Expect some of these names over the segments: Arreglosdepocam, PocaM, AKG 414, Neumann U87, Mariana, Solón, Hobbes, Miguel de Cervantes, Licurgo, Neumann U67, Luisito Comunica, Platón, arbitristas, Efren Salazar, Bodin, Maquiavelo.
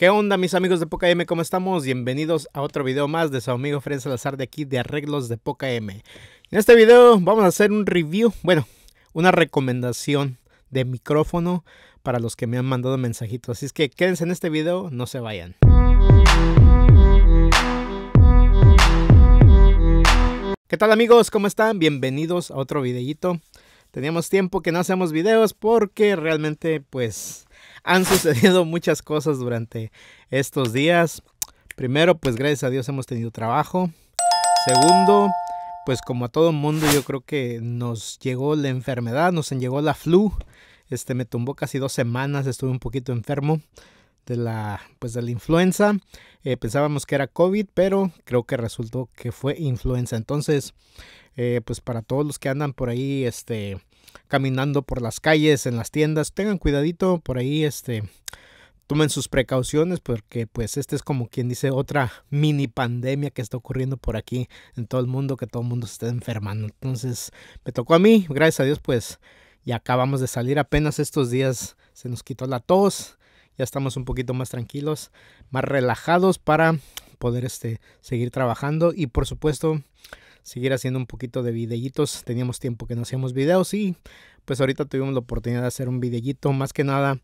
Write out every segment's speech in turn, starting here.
¿Qué onda, mis amigos de PocaM? ¿Cómo estamos? Bienvenidos a otro video más de su amigo Efren Salazar de aquí de Arreglos de PocaM. En este video vamos a hacer un review, bueno, una recomendación de micrófono para los que me han mandado mensajitos. Así es que quédense en este video, no se vayan. ¿Qué tal, amigos? ¿Cómo están? Bienvenidos a otro videíto. Teníamos tiempo que no hacemos videos porque realmente pues han sucedido muchas cosas durante estos días. Primero, pues gracias a Dios hemos tenido trabajo. Segundo, pues como a todo mundo, yo creo que nos llegó la enfermedad, nos llegó la flu. Me tumbó casi 2 semanas, estuve un poquito enfermo de la influenza. Pensábamos que era COVID, pero creo que resultó que fue influenza. Entonces, pues para todos los que andan por ahí, caminando por las calles, en las tiendas, tengan cuidadito por ahí, tomen sus precauciones, porque pues es como quien dice otra mini pandemia que está ocurriendo por aquí en todo el mundo, que todo el mundo se está enfermando. Entonces me tocó a mí, gracias a Dios pues ya acabamos de salir apenas estos días, se nos quitó la tos, ya estamos un poquito más tranquilos, más relajados para poder seguir trabajando y por supuesto seguir haciendo un poquito de videitos. Teníamos tiempo que no hacíamos videos y pues ahorita tuvimos la oportunidad de hacer un videíto. Más que nada,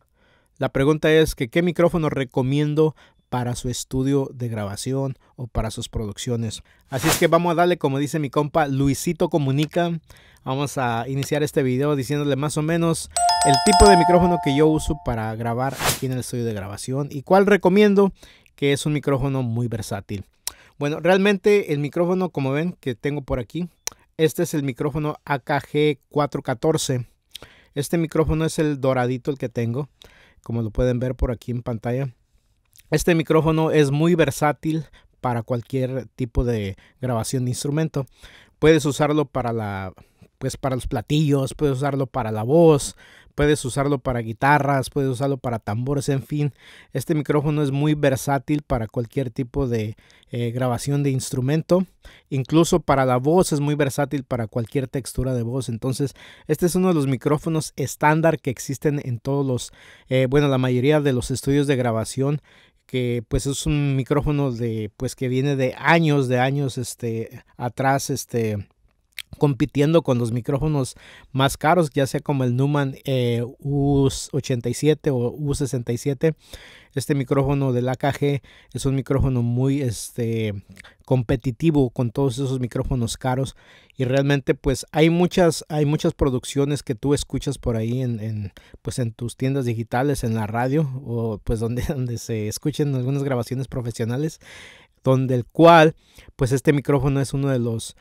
la pregunta es que ¿qué micrófono recomiendo para su estudio de grabación o para sus producciones? Así es que vamos a darle, como dice mi compa Luisito Comunica. Vamos a iniciar este video diciéndole más o menos el tipo de micrófono que yo uso para grabar aquí en el estudio de grabación y cuál recomiendo, que es un micrófono muy versátil. Bueno, realmente el micrófono, como ven, que tengo por aquí, este es el micrófono AKG 414. Este micrófono es el doradito, el que tengo, como lo pueden ver por aquí en pantalla. Este micrófono es muy versátil para cualquier tipo de grabación de instrumento. Puedes usarlo para los platillos, puedes usarlo para la voz, puedes usarlo para guitarras, puedes usarlo para tambores, en fin. Este micrófono es muy versátil para cualquier tipo de grabación de instrumento. Incluso para la voz es muy versátil para cualquier textura de voz. Entonces, este es uno de los micrófonos estándar que existen en todos los, la mayoría de los estudios de grabación, que pues es un micrófono que viene de años atrás, compitiendo con los micrófonos más caros, ya sea como el Neumann U87 o U67. Este micrófono del AKG es un micrófono muy competitivo con todos esos micrófonos caros, y realmente pues hay muchas producciones que tú escuchas por ahí en tus tiendas digitales, en la radio, o pues donde se escuchen algunas grabaciones profesionales, donde el cual pues este micrófono es uno de los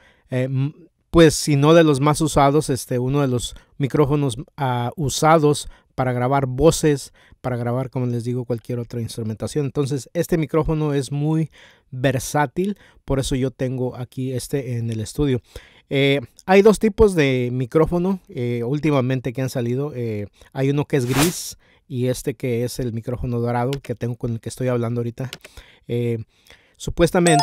si no de los más usados, uno de los micrófonos usados para grabar voces, para grabar, como les digo, cualquier otra instrumentación. Entonces, este micrófono es muy versátil, por eso yo tengo aquí en el estudio. Hay dos tipos de micrófono últimamente que han salido. Hay uno que es gris y que es el micrófono dorado que tengo, con el que estoy hablando ahorita. Supuestamente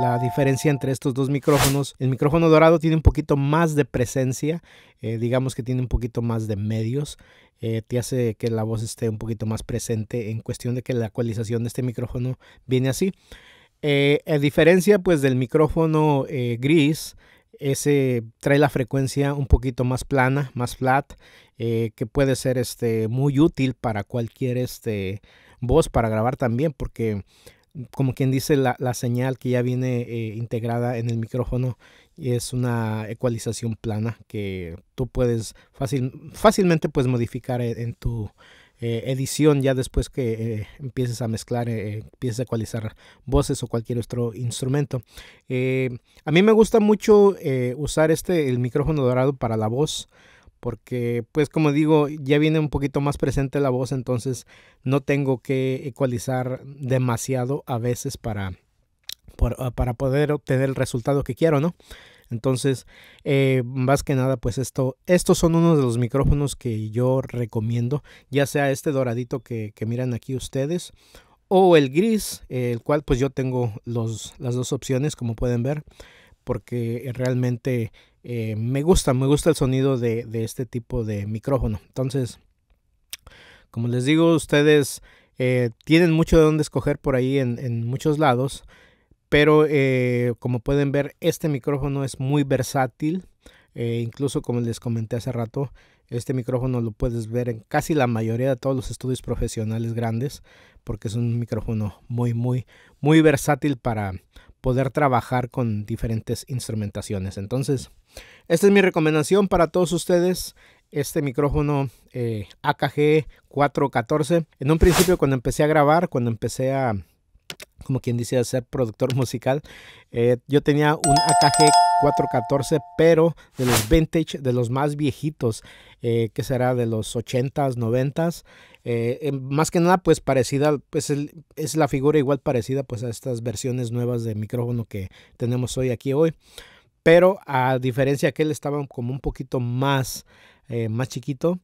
la diferencia entre estos dos micrófonos, el micrófono dorado tiene un poquito más de presencia, digamos que tiene un poquito más de medios, te hace que la voz esté un poquito más presente, en cuestión de que la ecualización de este micrófono viene así. A diferencia pues del micrófono gris, ese trae la frecuencia un poquito más plana, más flat, que puede ser muy útil para cualquier voz, para grabar también, porque como quien dice la señal que ya viene integrada en el micrófono es una ecualización plana que tú puedes fácilmente pues modificar en tu edición, ya después que empieces a mezclar, empieces a ecualizar voces o cualquier otro instrumento. A mí me gusta mucho usar el micrófono dorado para la voz, porque pues como digo, ya viene un poquito más presente la voz, entonces no tengo que ecualizar demasiado a veces para poder obtener el resultado que quiero, ¿no? Entonces, más que nada, pues estos son unos de los micrófonos que yo recomiendo, ya sea este doradito que miran aquí ustedes, o el gris, el cual pues yo tengo las dos opciones, como pueden ver, porque realmente me gusta el sonido de este tipo de micrófono. Entonces, como les digo, ustedes Tienen mucho de dónde escoger por ahí en muchos lados, pero como pueden ver, este micrófono es muy versátil. Incluso, como les comenté hace rato, este micrófono lo puedes ver en casi la mayoría de todos los estudios profesionales grandes, porque es un micrófono muy versátil para poder trabajar con diferentes instrumentaciones. Entonces, esta es mi recomendación para todos ustedes, este micrófono AKG 414. En un principio, cuando empecé a grabar, cuando empecé a, como quien dice, a ser productor musical, yo tenía un AKG 414, pero de los vintage, de los más viejitos, que será de los 80s, 90s, más que nada pues parecida, pues es la figura igual parecida pues a estas versiones nuevas de micrófono que tenemos hoy, pero a diferencia que él estaba como un poquito más chiquito,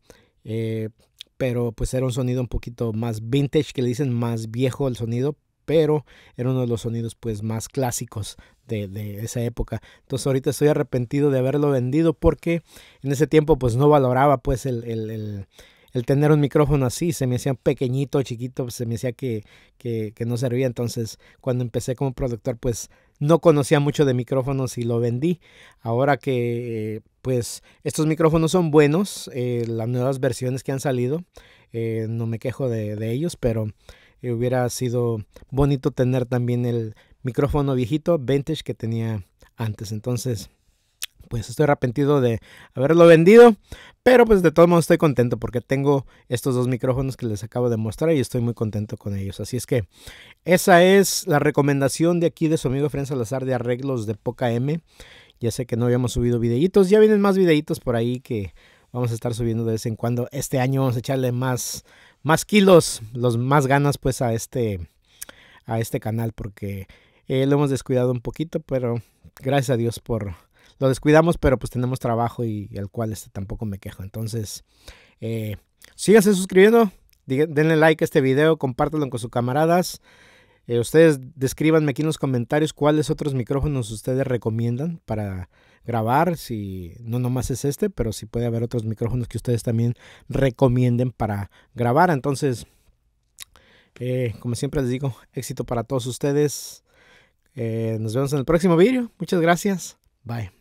pero pues era un sonido un poquito más vintage, que le dicen más viejo el sonido, pero era uno de los sonidos pues más clásicos de esa época. Entonces ahorita estoy arrepentido de haberlo vendido, porque en ese tiempo pues no valoraba pues el tener un micrófono así. Se me hacía pequeñito, chiquito, pues, se me hacía que no servía. Entonces cuando empecé como productor pues no conocía mucho de micrófonos y lo vendí. Ahora que pues estos micrófonos son buenos, las nuevas versiones que han salido, no me quejo de ellos, pero hubiera sido bonito tener también el micrófono viejito vintage que tenía antes. Entonces pues estoy arrepentido de haberlo vendido, pero pues de todos modos estoy contento porque tengo estos dos micrófonos que les acabo de mostrar y estoy muy contento con ellos. Así es que esa es la recomendación de aquí de su amigo Efren Salazar de Arreglos de Poca M. Ya sé que no habíamos subido videitos, ya vienen más videitos por ahí que vamos a estar subiendo de vez en cuando. Este año vamos a echarle más kilos, los más ganas pues a este canal, porque lo hemos descuidado un poquito, pero gracias a Dios lo descuidamos, pero pues tenemos trabajo y al cual tampoco me quejo. Entonces síganse suscribiendo, denle like a este video, compártanlo con sus camaradas. Ustedes descríbanme aquí en los comentarios cuáles otros micrófonos ustedes recomiendan para grabar, si no nomás es este, pero si puede haber otros micrófonos que ustedes también recomienden para grabar. Entonces, como siempre les digo, éxito para todos ustedes. Nos vemos en el próximo vídeo. Muchas gracias. Bye.